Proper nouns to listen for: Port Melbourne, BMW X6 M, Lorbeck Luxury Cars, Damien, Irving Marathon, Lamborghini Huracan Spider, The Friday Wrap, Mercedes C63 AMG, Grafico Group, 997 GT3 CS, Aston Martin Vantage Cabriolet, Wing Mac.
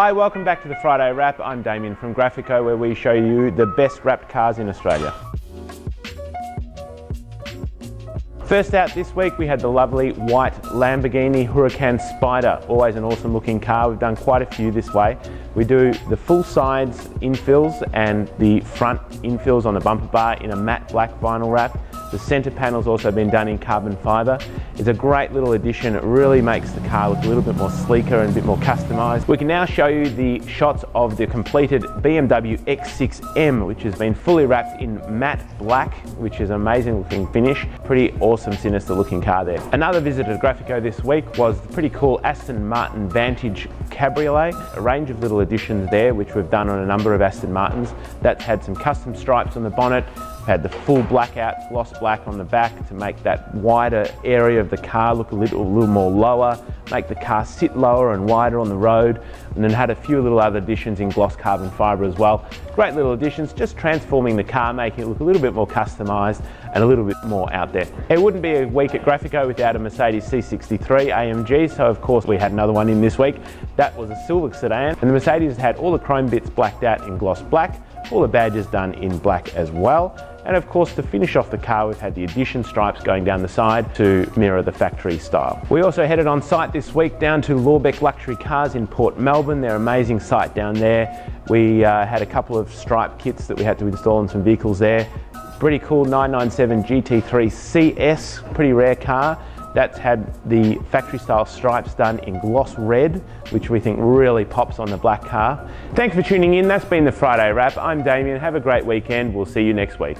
Hi, welcome back to The Friday Wrap. I'm Damien from Grafico, where we show you the best wrapped cars in Australia. First out this week, we had the lovely white Lamborghini Huracan Spider. Always an awesome looking car. We've done quite a few this way. We do the full sides infills and the front infills on the bumper bar in a matte black vinyl wrap. The centre panel's also been done in carbon fibre. It's a great little addition. It really makes the car look a little bit more sleeker and a bit more customised. We can now show you the shots of the completed BMW X6 M, which has been fully wrapped in matte black, which is an amazing looking finish. Pretty awesome, sinister looking car there. Another visit to Grafico this week was the pretty cool Aston Martin Vantage Cabriolet. A range of little additions there, which we've done on a number of Aston Martins. That's had some custom stripes on the bonnet, had the full blackout, gloss black on the back to make that wider area of the car look a little more lower, make the car sit lower and wider on the road, and then had a few little other additions in gloss carbon fibre as well. Great little additions, just transforming the car, making it look a little bit more customised and a little bit more out there. It wouldn't be a week at Grafico without a Mercedes C63 AMG, so of course we had another one in this week. That was a silver sedan, and the Mercedes had all the chrome bits blacked out in gloss black, all the badges done in black as well. And of course, to finish off the car, we've had the addition stripes going down the side to mirror the factory style. We also headed on site this week down to Lorbeck Luxury Cars in Port Melbourne. They're an amazing site down there. We had a couple of stripe kits that we had to install on some vehicles there. Pretty cool 997 GT3 CS, pretty rare car. That's had the factory style stripes done in gloss red, which we think really pops on the black car. Thanks for tuning in. That's been The Friday Wrap. I'm Damien. Have a great weekend. We'll see you next week.